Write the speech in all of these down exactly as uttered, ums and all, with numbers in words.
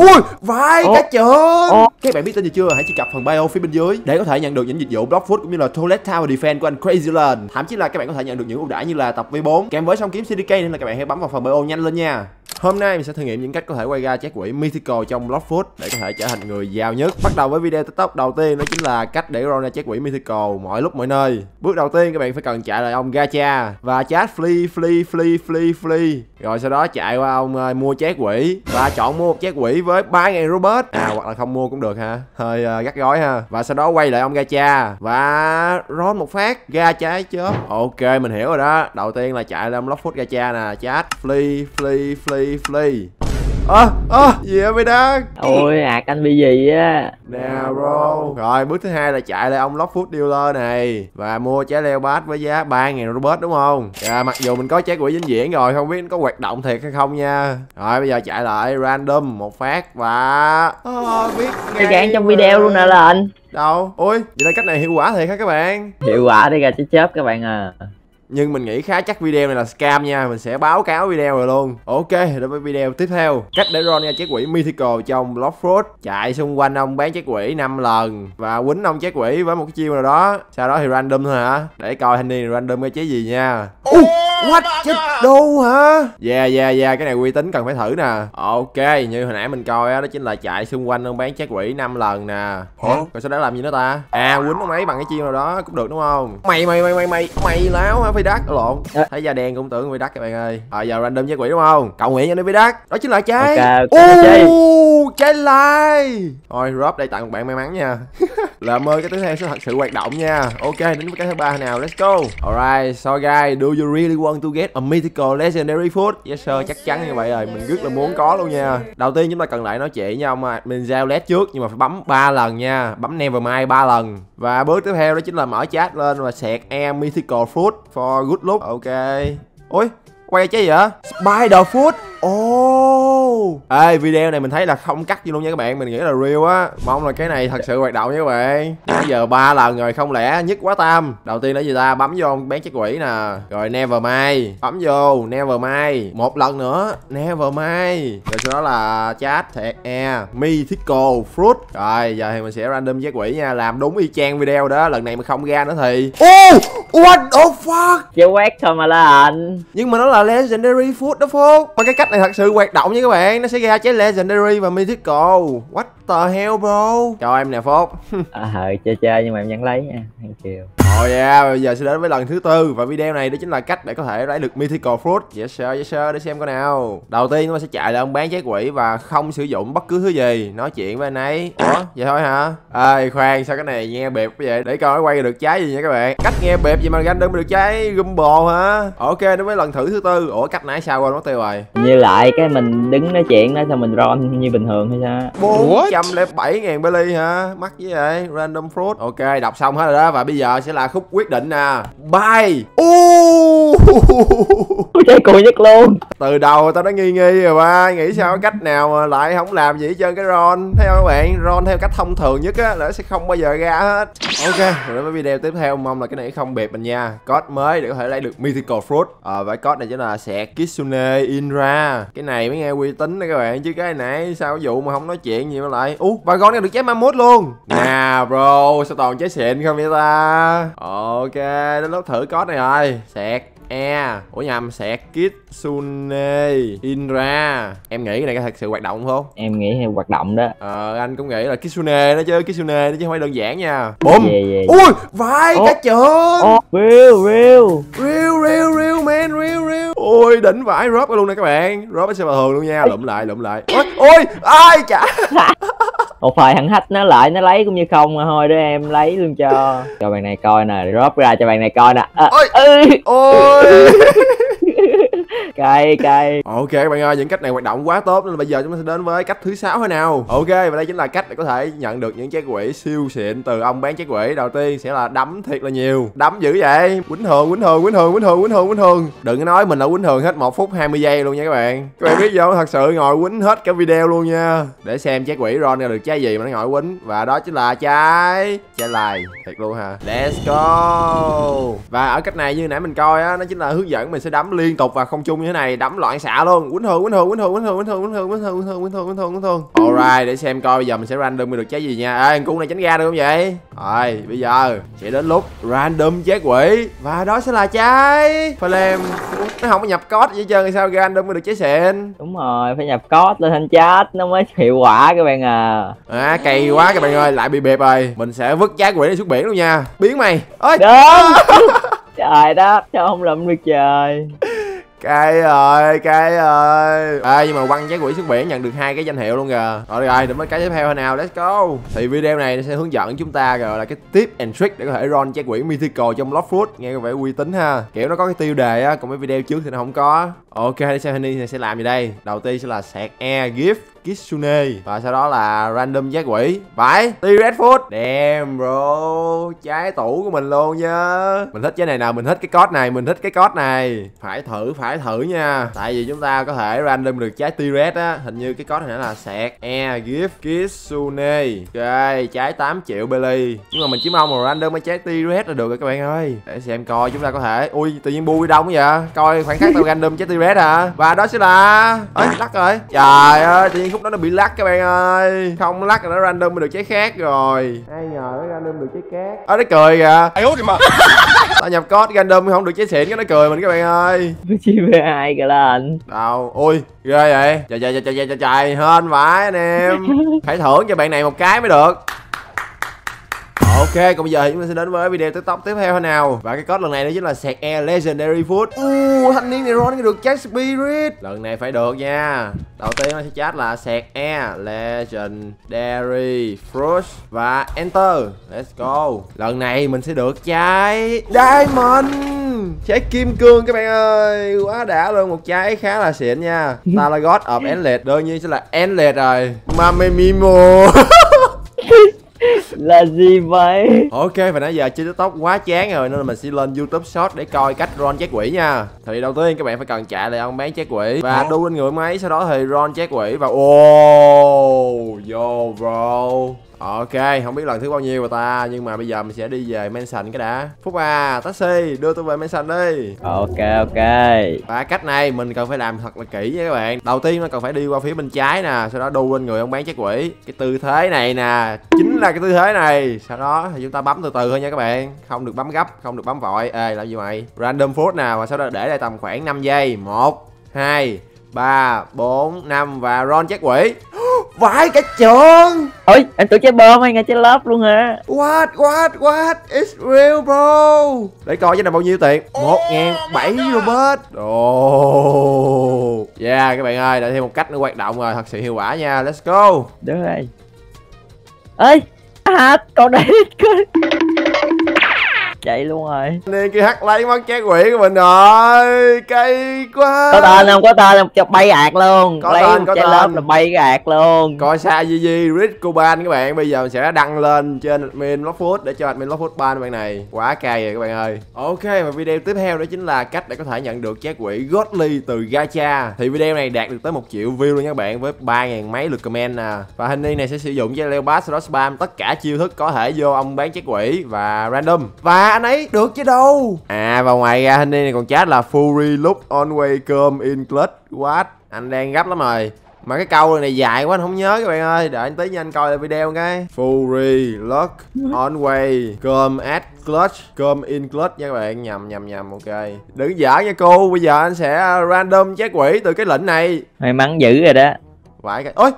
Ui, vai cá chớn. Các bạn biết tên gì chưa? Hãy truy cập phần bio phía bên dưới để có thể nhận được những dịch vụ blockfoot cũng như là toilet tower defense của anh Crazyland. Thậm chí là các bạn có thể nhận được những ưu đãi như là tập V bốn kèm với song kiếm C D K, nên là các bạn hãy bấm vào phần bio nhanh lên nha. Hôm nay mình sẽ thử nghiệm những cách có thể quay ra trái quỷ Mythical trong blockfoot để có thể trở thành người giàu nhất. Bắt đầu với video TikTok đầu tiên, đó chính là cách để roll ra trái quỷ Mythical mọi lúc mọi nơi. Bước đầu tiên các bạn phải cần chạy lại ông Gacha và chat flee flee flee flee flee. Rồi sau đó chạy qua ông uh, mua trái quỷ và chọn mua một trái quỷ với ba nghìn Robux. À, hoặc là không mua cũng được ha. Hơi uh, gắt gói ha. Và sau đó quay lại ông Gacha và roll một phát ra trái chớp. Ok, mình hiểu rồi đó. Đầu tiên là chạy lại ông blockfoot Gacha nè, chat flee flee flee flee. Ơ, à, ơ, à, gì vậy đó? Ôi, hạt anh bị gì á? Nào bro. Rồi, bước thứ hai là chạy lại ông blockfoot dealer này và mua trái leo bát với giá ba nghìn Robux đúng không? À, mặc dù mình có trái quỷ dính diễn rồi, không biết nó có hoạt động thiệt hay không nha. Rồi, bây giờ chạy lại random một phát và... À, biết ngay cản trong video luôn nè là anh. Đâu? Ôi, vậy là cách này hiệu quả thiệt hả các bạn? Hiệu quả để ra trái chớp các bạn à. Nhưng mình nghĩ khá chắc video này là scam nha. Mình sẽ báo cáo video rồi luôn. Ok, đối với video tiếp theo, cách để roll ra trái quỷ Mythical trong blockfoot. Chạy xung quanh ông bán trái quỷ năm lần và quýnh ông trái quỷ với một cái chiêu nào đó. Sau đó thì random thôi hả? Để coi thanh niên random cái trái gì nha. Ui, what? Chết đu hả? Yeah, yeah, yeah, cái này uy tín cần phải thử nè. Ok, như hồi nãy mình coi đó, đó chính là chạy xung quanh ông bán trái quỷ năm lần nè. Rồi sau đó làm gì nữa ta? À, quýnh ông ấy bằng cái chiêu nào đó cũng được đúng không? Mày, mày, mày, mày, mày, mày láo hả? Đắt lộn, thấy da đen cũng tưởng vi đắt các bạn ơi. À, giờ random trái quỷ đúng không? Cầu nguyện cho nó vi đắt. Đó chính là trái. Okay, okay. Uh, trái lai. Thôi drop đây tặng một bạn may mắn nha. Là mơ cái thứ hai sẽ thật sự hoạt động nha. Ok, đến với cái thứ ba nào, let's go. Alright, so guys, do you really want to get a mythical legendary food? Yes sir, chắc chắn như vậy rồi, mình rất là muốn có luôn nha. Đầu tiên chúng ta cần lại nói chuyện với ông mình giao led trước, nhưng mà phải bấm ba lần nha, bấm nevermind ba lần. Và bước tiếp theo đó chính là mở chat lên và sẹt e mythical food for good look. Ok. Ôi, quay trái gì vậy? Spider food. Oh. Ê, video này mình thấy là không cắt gì luôn nha các bạn. Mình nghĩ là real á. Mong là cái này thật sự hoạt động nha các bạn. Bây giờ ba lần rồi, không lẽ nhất quá tam. Đầu tiên là gì ta? Bấm vô bán trái quỷ nè. Rồi nevermind. Bấm vô nevermind. Một lần nữa nevermind. Rồi sau đó là chat thẹt e mythical fruit. Rồi giờ thì mình sẽ random trái quỷ nha. Làm đúng y chang video đó. Lần này mà không ra nữa thì oh, what the fuck. Chỉ quét thôi mà là anh. Nhưng mà nó là legendary food đó Phúc. Và cái cách này thật sự hoạt động nha các bạn. Nó sẽ ra trái legendary và mythical. What the hell bro. Cho em nè Phúc. À, chơi chơi nhưng mà em vẫn lấy nha. Thank you. Rồi oh yeah, bây giờ sẽ đến với lần thứ tư. Và video này đó chính là cách để có thể lấy được mythical fruit. Yes sir, yes sir, để xem coi nào. Đầu tiên chúng ta sẽ chạy là ông bán trái quỷ và không sử dụng bất cứ thứ gì. Nói chuyện với anh ấy. Ủa, vậy thôi hả? Ê, khoan, sao cái này nghe bẹp quá vậy? Để coi quay được trái gì nha các bạn. Cách nghe bẹp gì mà random được trái gumbo hả? Ok, đến với lần thử thứ tư. Ủa, cách nãy sao quên mất tiêu rồi? Như lại cái mình đứng nói chuyện đó, sao mình ron như bình thường hay sao? bốn trăm lẻ bảy nghìn belly hả? Mắc với vậy, random fruit. Ok, đọc xong hết rồi đó. Và bây giờ sẽ là khúc quyết định nè. Bye. Trái cùi nhất luôn. Từ đầu tao đã nghi nghi rồi ba. Nghĩ sao cái cách nào mà lại không làm gì hết trơn. Cái ron thấy không các bạn? Ron theo cách thông thường nhất á, là sẽ không bao giờ ra hết. Ok, rồi đến với video tiếp theo. Mong là cái này không bịp mình nha. Code mới để có thể lấy được mythical fruit. Ờ, à, và code này chính là sẹt Kitsune Indra. Cái này mới nghe uy tín đó các bạn. Chứ cái nãy sao vụ mà không nói chuyện gì mà lại. Ú, uh, và con này được trái mammoth luôn. Nà bro, sao toàn trái xịn không vậy ta? Ok, đến lúc thử code này rồi. Sẹt e, ủa nhầm, sẹt Kitsune Indra. Em nghĩ cái này thật sự hoạt động không? Em nghĩ hay hoạt động đó. Ờ, anh cũng nghĩ là Kitsune đó chứ, Kitsune đó chứ không phải đơn giản nha. Bùm. Yeah, yeah, yeah. Ui, vai cá chớn. Real, real. Real, real, real man, real, real. Ôi, đỉnh vãi, drop luôn nè các bạn. Drop sẽ bình thường luôn nha, lụm lại, lụm lại. Ôi, ôi, ai chả. Một hồi thằng hack nó lại nó lấy cũng như không mà thôi, để em lấy luôn cho. Cho bạn này coi nè, drop ra cho bạn này coi nè. À, ôi, ơi. Ôi. Cay cay. Ok các bạn ơi, những cách này hoạt động quá tốt nên bây giờ chúng ta sẽ đến với cách thứ sáu thôi nào. Ok, và đây chính là cách để có thể nhận được những trái quỷ siêu xịn từ ông bán trái quỷ. Đầu tiên sẽ là đấm thiệt là nhiều. Đấm dữ vậy. Quýnh thường, quýnh thường, quýnh thường, quýnh thường, quýnh thường, quýnh thường. Đừng có nói mình là quýnh thường hết một phút hai mươi giây luôn nha các bạn. Các bạn biết vô thật sự ngồi quýnh hết cả video luôn nha. Để xem trái quỷ ron ra được trái gì mà nó ngồi quýnh. Và đó chính là trái trái lài thiệt luôn hả. Let's go. Và ở cách này như nãy mình coi á, nó chính là hướng dẫn mình sẽ đấm liên tục và không chung như thế này, đấm loạn xạ luôn. Quýnh thường, quýnh thường, quýnh thường, quýnh thường, quýnh thường, quýnh thường, quýnh thường, quýnh thường, quýnh thường, quýnh thường, quýnh thường. Alright, để xem coi bây giờ mình sẽ random được trái gì nha. Ê, cung này tránh ra được không vậy? Rồi, bây giờ sẽ đến lúc random trái quỷ và đó sẽ là trái flame. Nó không có nhập code vậy trơn, sao random được trái xịn? Đúng rồi, phải nhập code lên thanh chat nó mới hiệu quả các bạn à. À, cày quá các bạn ơi, lại bị bẹp rồi. Mình sẽ vứt trái quỷ này xuống biển luôn nha. Biến mày. Ôi. Trời đó, sao không lụm được trời. Cái ơi, cái ơi. À, nhưng mà quăng trái quỷ xuống biển nhận được hai cái danh hiệu luôn kìa. Rồi rồi, đến với cái tiếp theo nào, let's go. Thì video này nó sẽ hướng dẫn chúng ta gọi là cái tip and trick để có thể roll trái quỷ Mythical trong Blox Fruits, nghe có vẻ uy tín ha. Kiểu nó có cái tiêu đề á, còn mấy video trước thì nó không có. Ok, để xem Honey này sẽ làm gì đây. Đầu tiên sẽ là sạc e gift Kitsune và sau đó là random trái quỷ. Phải, toilet tower defense. Damn bro, trái tủ của mình luôn nha. Mình thích trái này nào, mình thích cái code này, mình thích cái code này. Phải thử, phải thử nha. Tại vì chúng ta có thể random được trái toilet á, hình như cái code này là sạc e gift Kitsune. Ok, trái tám triệu belly. Nhưng mà mình chỉ mong mà random cái trái toilet là được rồi các bạn ơi. Để xem coi chúng ta có thể. Ui, tự nhiên bu đi đông vậy. Coi khoảnh khắc tao random trái toilet hả? Và đó sẽ là ấy lắc rồi. Trời ơi, tự nhiên khúc đó nó bị lắc các bạn ơi. Không lắc là nó random được trái khác rồi. Ai nhờ nó random được trái khác. Ơ à, nó cười kìa. Ai hút đi mà. Tao nhập code random không được trái xịn cái nó cười mình các bạn ơi. Nó chi về ai kìa là anh. Đâu, ui, ghê vậy. Trời trời trời trời trời trời, hên vãi anh em. Phải thưởng cho bạn này một cái mới được. Ok, còn bây giờ thì chúng ta sẽ đến với video TikTok tiếp theo thế nào. Và cái code lần này đó chính là sạc e legendary food. Uh, thanh niên này roll được trái spirit. Lần này phải được nha. Đầu tiên nó sẽ chat là sạc e legendary fruit và enter. Let's go. Lần này mình sẽ được trái diamond. Trái kim cương các bạn ơi. Quá đã luôn, một trái khá là xịn nha. Ta là god of endless, đương nhiên sẽ là endless rồi. Mamemimo. Là gì vậy? Ok, và nãy giờ chơi TikTok quá chán rồi nên là mình sẽ lên YouTube Short để coi cách roll trái quỷ nha. Thì đầu tiên các bạn phải cần chạy lại ông bán trái quỷ và đu lên người máy, sau đó thì roll trái quỷ và oh, yo bro. Ok, không biết lần thứ bao nhiêu của ta, nhưng mà bây giờ mình sẽ đi về mansion cái đã. Phúc à, taxi, đưa tôi về mansion đi. Ok, ok. Và cách này mình cần phải làm thật là kỹ nha các bạn. Đầu tiên nó cần phải đi qua phía bên trái nè, sau đó đu lên người ông bán trái quỷ. Cái tư thế này nè, chính là cái tư thế này. Sau đó thì chúng ta bấm từ từ thôi nha các bạn. Không được bấm gấp, không được bấm vội. Ê, làm gì mày? Random food nè, và sau đó để lại tầm khoảng năm giây. Một, hai, ba, bốn, năm và roll trái quỷ. Vãi cả trường. Ôi, em tưởng trái bom hay ngay trái lớp luôn hả? What, what, what? It's real bro. Để coi cái này bao nhiêu tiền. Một ngàn bảy trăm rupee. Đồ. Yeah các bạn ơi, đã thêm một cách nữa hoạt động rồi. Thật sự hiệu quả nha, let's go. Được rồi. Ê, à, còn đây chạy luôn rồi. Nên kia hắt lấy món trái quỷ của mình rồi. Cây quá. Có tên không? Có tên không? Cho bay ạt luôn. Có lấy tên, có tên. Lớp là bay ạt luôn. Coi xa gi gi, Rich Coban các bạn. Bây giờ mình sẽ đăng lên trên admin Blox Fruits để cho admin Blox Fruits ban bạn này. Quá cay rồi các bạn ơi. Ok, và video tiếp theo đó chính là cách để có thể nhận được trái quỷ Godly từ gacha. Thì video này đạt được tới một triệu view luôn nha các bạn, với ba ngàn mấy lượt comment nè. Và Honey này sẽ sử dụng trái Leopard, sau đó spam tất cả chiêu thức có thể vô ông bán trái quỷ và random. Và anh ấy được chứ đâu. À, và ngoài ra Honey này còn chat là Fury look always come in clutch. What? Anh đang gấp lắm rồi. Mà cái câu này dài quá anh không nhớ các bạn ơi. Để anh tí nha, anh coi lại video cái. Fury look always come at clutch. Come in clutch nha các bạn. Nhầm nhầm nhầm, ok. Đừng giỡn nha cô. Bây giờ anh sẽ random trái quỷ từ cái lệnh này. May mắn dữ rồi đó. Vãi cái. Ôi.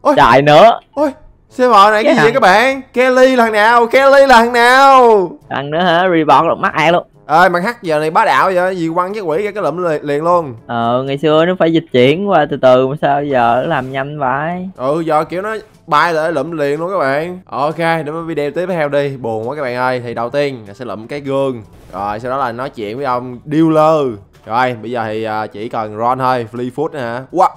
Ôi. Đại nữa. Ôi. xê vê này cái gì vậy các bạn? Kelly là thằng nào? Kelly là thằng nào? Thằng nữa hả? Reborn là mắc ai luôn. Ơi mà hắc giờ này bá đạo vậy, gì quăng cái quỷ ra cái lụm liền, liền luôn. Ờ, ngày xưa nó phải dịch chuyển qua từ từ mà sao giờ nó làm nhanh vậy? Ừ, giờ kiểu nó bay lại lụm liền luôn các bạn. Ok, đến với video tiếp theo đi. Buồn quá các bạn ơi. Thì đầu tiên là sẽ lụm cái gương. Rồi sau đó là nói chuyện với ông dealer. Rồi, bây giờ thì chỉ cần roll thôi, free food nữa hả? Wow.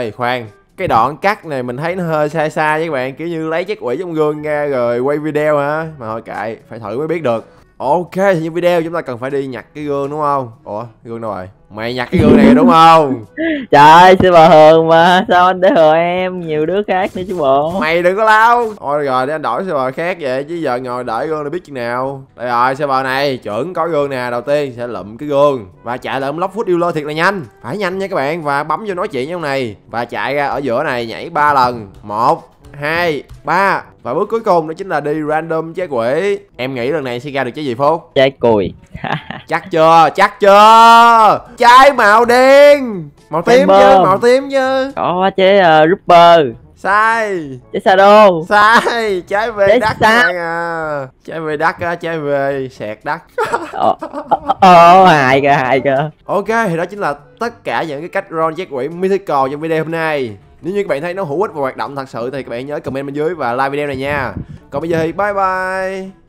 Ê, khoan. Cái đoạn cắt này mình thấy nó hơi sai sai với các bạn, kiểu như lấy chiếc quỷ trong gương ra rồi quay video hả? Mà thôi kệ, phải thử mới biết được. Ok, thì như video chúng ta cần phải đi nhặt cái gương đúng không? Ủa, gương đâu rồi? Mày nhặt cái gương này đúng không? Trời ơi, sư bà Hường mà, sao anh để hờ em, nhiều đứa khác nữa chứ bộ. Mày đừng có lao. Thôi rồi để anh đổi sư bà khác vậy, chứ giờ ngồi đợi gương để biết chừng nào. Đây rồi, sư bà này, trưởng có gương nè, đầu tiên sẽ lụm cái gương và chạy lượm Blockfoot Dealer thiệt là nhanh. Phải nhanh nha các bạn, và bấm vô nói chuyện nhau này. Và chạy ra ở giữa này nhảy ba lần. một, hai, ba. Và bước cuối cùng đó chính là đi random trái quỷ. Em nghĩ lần này sẽ ra được trái gì Phúc? Trái cùi. Chắc chưa? Chắc chưa? Trái màu đen. Màu tím chứ, màu tím chứ. Có trái uh, Rupert. Sai. Trái Sado. Sai. Trái về đất à. Trái về đất á, trái về sẹt đất. Ồ, ồ, hài kìa, hài kìa. Ok, thì đó chính là tất cả những cái cách roll trái quỷ Mythical trong video hôm nay. Nếu như các bạn thấy nó hữu ích và hoạt động thật sự thì các bạn nhớ comment bên dưới và like video này nha. Còn bây giờ thì bye bye.